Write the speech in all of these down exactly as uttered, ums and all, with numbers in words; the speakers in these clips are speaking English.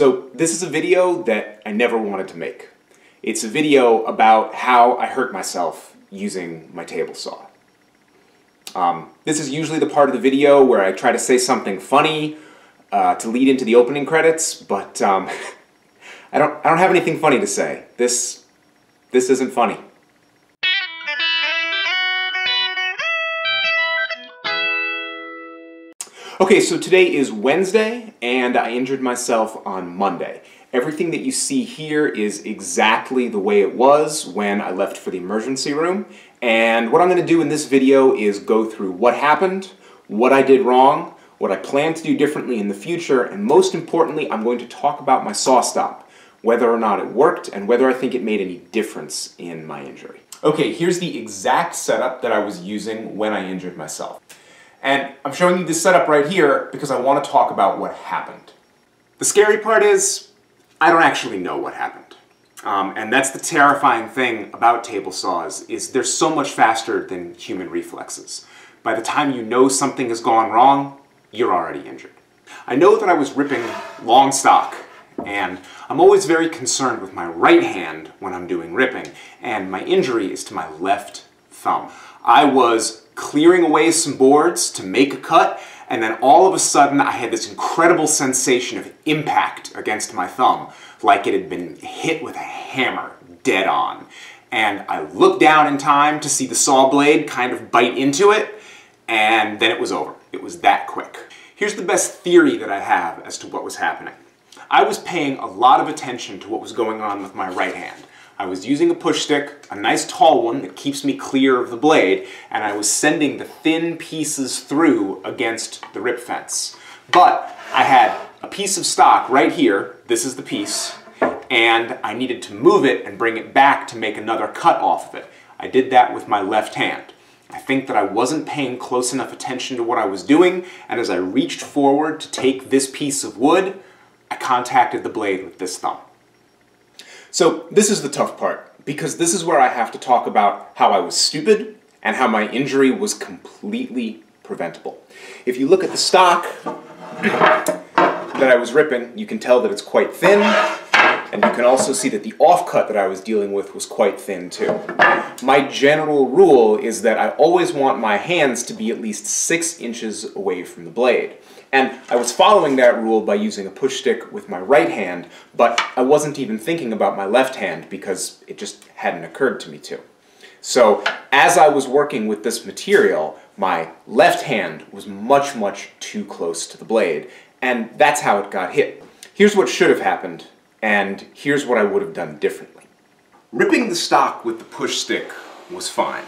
So this is a video that I never wanted to make. It's a video about how I hurt myself using my table saw. Um, this is usually the part of the video where I try to say something funny uh, to lead into the opening credits, but um, I don't, I don't have anything funny to say. This, this isn't funny. Okay, so today is Wednesday, and I injured myself on Monday. Everything that you see here is exactly the way it was when I left for the emergency room. And what I'm going to do in this video is go through what happened, what I did wrong, what I plan to do differently in the future, and most importantly, I'm going to talk about my SawStop, whether or not it worked, and whether I think it made any difference in my injury. Okay, here's the exact setup that I was using when I injured myself. And I'm showing you this setup right here because I want to talk about what happened. The scary part is, I don't actually know what happened. Um, and that's the terrifying thing about table saws, is they're so much faster than human reflexes. By the time you know something has gone wrong, you're already injured. I know that I was ripping long stock, and I'm always very concerned with my right hand when I'm doing ripping, and my injury is to my left thumb. I was clearing away some boards to make a cut, and then all of a sudden I had this incredible sensation of impact against my thumb, like it had been hit with a hammer dead on. And I looked down in time to see the saw blade kind of bite into it, and then it was over. It was that quick. Here's the best theory that I have as to what was happening. I was paying a lot of attention to what was going on with my right hand. I was using a push stick, a nice tall one that keeps me clear of the blade, and I was sending the thin pieces through against the rip fence. But I had a piece of stock right here, this is the piece, and I needed to move it and bring it back to make another cut off of it. I did that with my left hand. I think that I wasn't paying close enough attention to what I was doing, and as I reached forward to take this piece of wood, I contacted the blade with this thumb. So this is the tough part, because this is where I have to talk about how I was stupid and how my injury was completely preventable. If you look at the stock that I was ripping, you can tell that it's quite thin, and you can also see that the offcut that I was dealing with was quite thin too. My general rule is that I always want my hands to be at least six inches away from the blade. And I was following that rule by using a push stick with my right hand, but I wasn't even thinking about my left hand because it just hadn't occurred to me to. So as I was working with this material, my left hand was much, much too close to the blade, and that's how it got hit. Here's what should have happened, and here's what I would have done differently. Ripping the stock with the push stick was fine.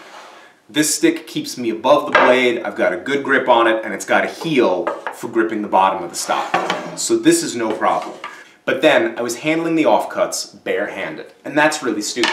This stick keeps me above the blade, I've got a good grip on it, and it's got a heel for gripping the bottom of the stock. So this is no problem. But then, I was handling the offcuts barehanded, and that's really stupid.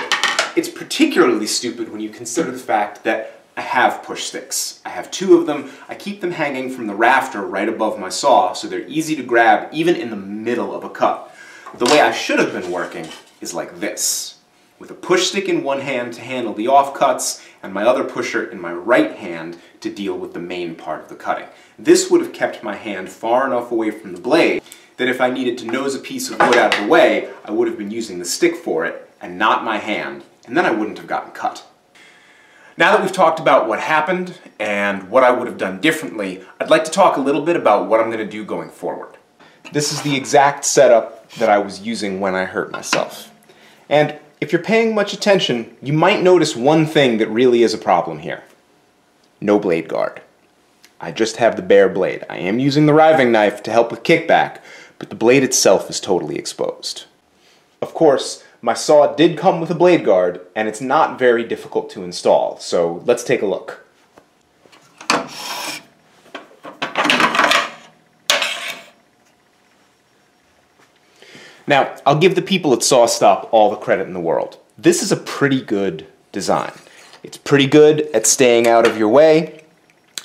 It's particularly stupid when you consider the fact that I have push sticks. I have two of them, I keep them hanging from the rafter right above my saw, so they're easy to grab even in the middle of a cut. The way I should have been working is like this, with a push stick in one hand to handle the offcuts, and my other pusher in my right hand to deal with the main part of the cutting. This would have kept my hand far enough away from the blade that if I needed to nose a piece of wood out of the way, I would have been using the stick for it, and not my hand, and then I wouldn't have gotten cut. Now that we've talked about what happened, and what I would have done differently, I'd like to talk a little bit about what I'm going to do going forward. This is the exact setup that I was using when I hurt myself. And if you're paying much attention, you might notice one thing that really is a problem here. No blade guard. I just have the bare blade. I am using the riving knife to help with kickback, but the blade itself is totally exposed. Of course, my saw did come with a blade guard, and it's not very difficult to install, so let's take a look. Now, I'll give the people at SawStop all the credit in the world. This is a pretty good design. It's pretty good at staying out of your way,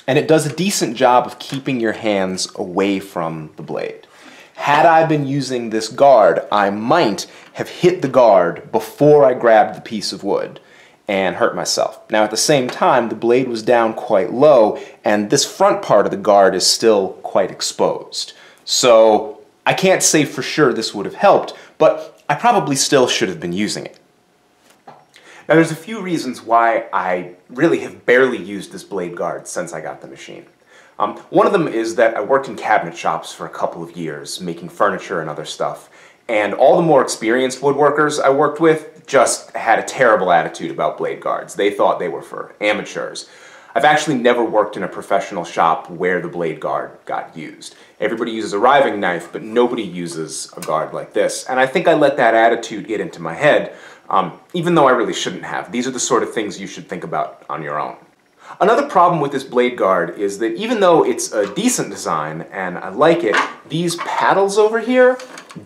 and it does a decent job of keeping your hands away from the blade. Had I been using this guard, I might have hit the guard before I grabbed the piece of wood and hurt myself. Now, at the same time, the blade was down quite low, and this front part of the guard is still quite exposed. So I can't say for sure this would have helped, but I probably still should have been using it. Now there's a few reasons why I really have barely used this blade guard since I got the machine. Um, one of them is that I worked in cabinet shops for a couple of years, making furniture and other stuff, and all the more experienced woodworkers I worked with just had a terrible attitude about blade guards. They thought they were for amateurs. I've actually never worked in a professional shop where the blade guard got used. Everybody uses a riving knife, but nobody uses a guard like this. And I think I let that attitude get into my head, um, even though I really shouldn't have. These are the sort of things you should think about on your own. Another problem with this blade guard is that even though it's a decent design and I like it, these paddles over here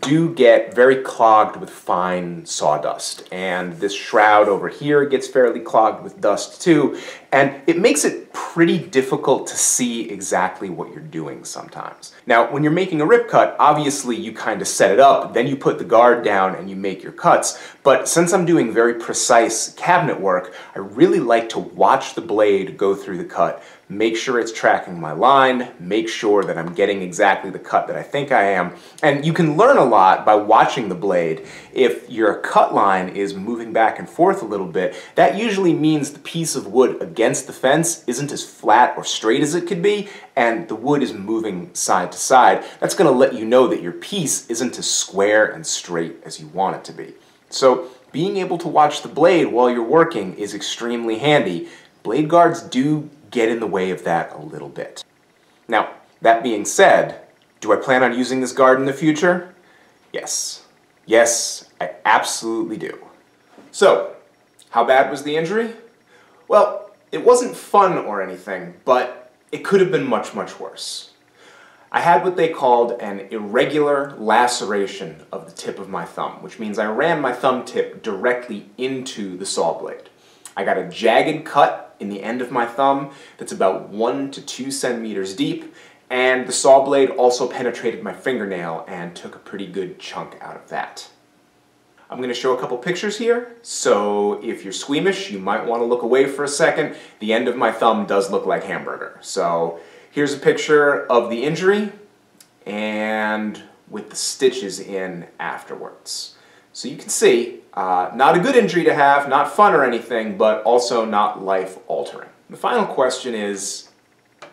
do get very clogged with fine sawdust, and this shroud over here gets fairly clogged with dust too, and it makes it pretty difficult to see exactly what you're doing sometimes. Now when you're making a rip cut, obviously you kind of set it up, then you put the guard down and you make your cuts, but since I'm doing very precise cabinet work, I really like to watch the blade go through the cut, make sure it's tracking my line, make sure that I'm getting exactly the cut that I think I am, and you can learn a lot by watching the blade. If your cut line is moving back and forth a little bit, that usually means the piece of wood against the fence isn't as flat or straight as it could be, and the wood is moving side to side. That's going to let you know that your piece isn't as square and straight as you want it to be. So being able to watch the blade while you're working is extremely handy. Blade guards do get in the way of that a little bit. Now, that being said, do I plan on using this guard in the future? Yes. Yes, I absolutely do. So, how bad was the injury? Well, it wasn't fun or anything, but it could have been much, much worse. I had what they called an irregular laceration of the tip of my thumb, which means I ran my thumb tip directly into the saw blade. I got a jagged cut in the end of my thumb that's about one to two centimeters deep, and the saw blade also penetrated my fingernail and took a pretty good chunk out of that. I'm going to show a couple pictures here, so if you're squeamish, you might want to look away for a second. The end of my thumb does look like hamburger. So here's a picture of the injury and with the stitches in afterwards. So you can see, uh, not a good injury to have, not fun or anything, but also not life-altering. The final question is,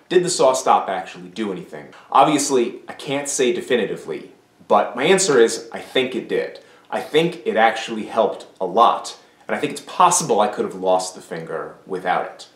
did the SawStop actually do anything? Obviously, I can't say definitively, but my answer is I think it did. I think it actually helped a lot, and I think it's possible I could have lost the finger without it.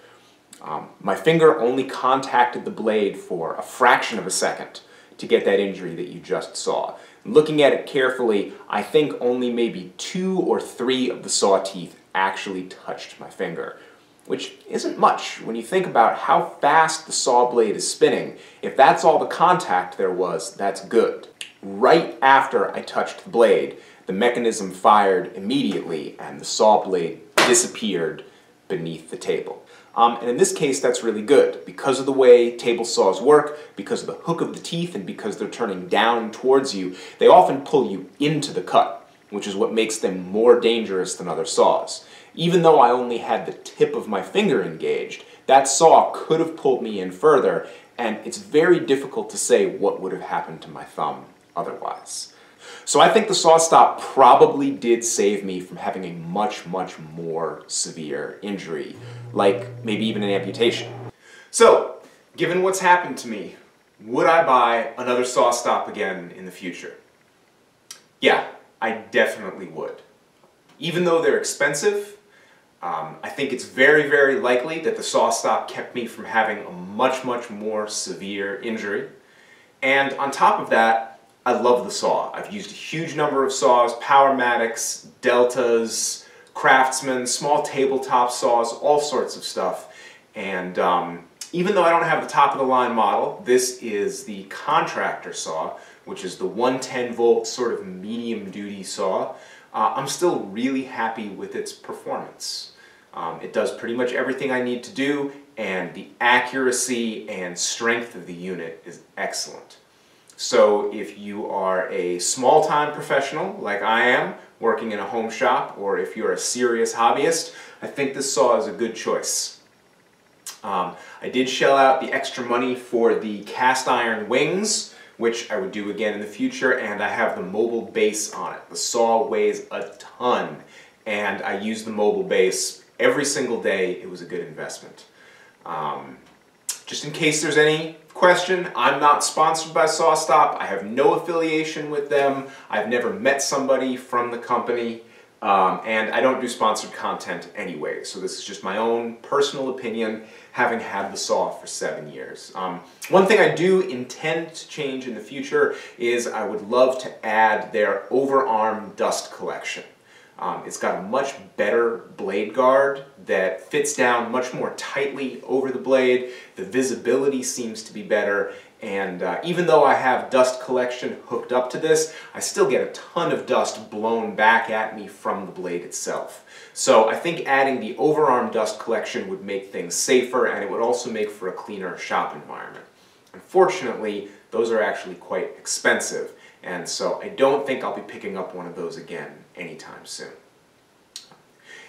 Um, my finger only contacted the blade for a fraction of a second to get that injury that you just saw. Looking at it carefully, I think only maybe two or three of the saw teeth actually touched my finger, which isn't much when you think about how fast the saw blade is spinning. If that's all the contact there was, that's good. Right after I touched the blade, the mechanism fired immediately and the saw blade disappeared beneath the table. Um, and in this case, that's really good. Because of the way table saws work, because of the hook of the teeth, and because they're turning down towards you, they often pull you into the cut, which is what makes them more dangerous than other saws. Even though I only had the tip of my finger engaged, that saw could have pulled me in further, and it's very difficult to say what would have happened to my thumb otherwise. So I think the SawStop probably did save me from having a much, much more severe injury, like maybe even an amputation. So, given what's happened to me, would I buy another SawStop again in the future? Yeah, I definitely would. Even though they're expensive, Um, I think it's very, very likely that the SawStop kept me from having a much, much more severe injury. And on top of that, I love the saw. I've used a huge number of saws, Powermatics, Deltas, Craftsman, small tabletop saws, all sorts of stuff. And um, even though I don't have the top-of-the-line model, this is the contractor saw, which is the one ten volt sort of medium-duty saw. Uh, I'm still really happy with its performance. Um, it does pretty much everything I need to do, and the accuracy and strength of the unit is excellent. So if you are a small-time professional, like I am, working in a home shop, or if you're a serious hobbyist, I think this saw is a good choice. Um, I did shell out the extra money for the cast iron wings, which I would do again in the future, and I have the mobile base on it. The saw weighs a ton, and I use the mobile base every single day. It was a good investment. Um, just in case there's any question, I'm not sponsored by SawStop. I have no affiliation with them. I've never met somebody from the company, um, and I don't do sponsored content anyway, so this is just my own personal opinion, having had the saw for seven years. Um, one thing I do intend to change in the future is I would love to add their overarm dust collection. Um, it's got a much better blade guard that fits down much more tightly over the blade. The visibility seems to be better, and uh, even though I have dust collection hooked up to this, I still get a ton of dust blown back at me from the blade itself. So I think adding the overarm dust collection would make things safer, and it would also make for a cleaner shop environment. Unfortunately, those are actually quite expensive, and so I don't think I'll be picking up one of those again anytime soon.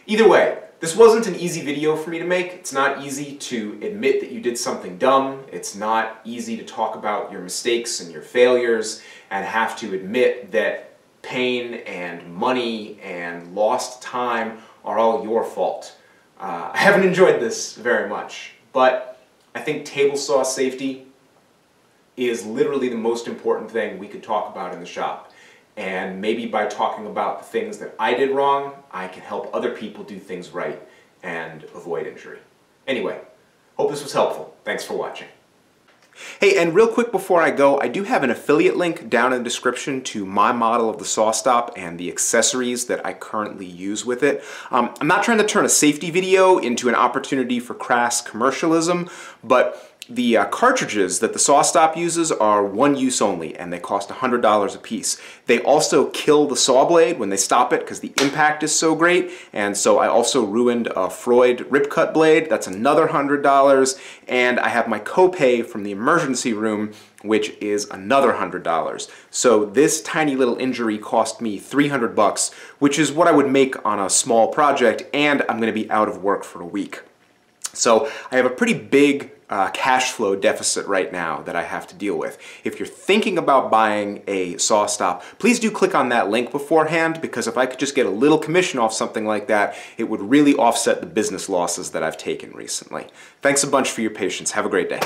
Either way, this wasn't an easy video for me to make. It's not easy to admit that you did something dumb. It's not easy to talk about your mistakes and your failures and have to admit that pain and money and lost time are all your fault. Uh, I haven't enjoyed this very much, but I think table saw safety is literally the most important thing we could talk about in the shop. And maybe by talking about the things that I did wrong, I can help other people do things right and avoid injury. Anyway, hope this was helpful. Thanks for watching. Hey, and real quick before I go, I do have an affiliate link down in the description to my model of the SawStop and the accessories that I currently use with it. Um, I'm not trying to turn a safety video into an opportunity for crass commercialism, but the uh, cartridges that the SawStop uses are one use only, and they cost one hundred dollars a piece. They also kill the saw blade when they stop it because the impact is so great, and so I also ruined a Freud ripcut blade. That's another one hundred dollars, and I have my copay from the emergency room, which is another one hundred dollars. So this tiny little injury cost me three hundred bucks, which is what I would make on a small project, and I'm going to be out of work for a week. So I have a pretty big Uh, cash flow deficit right now that I have to deal with. If you're thinking about buying a SawStop, please do click on that link beforehand, because if I could just get a little commission off something like that, it would really offset the business losses that I've taken recently. Thanks a bunch for your patience. Have a great day.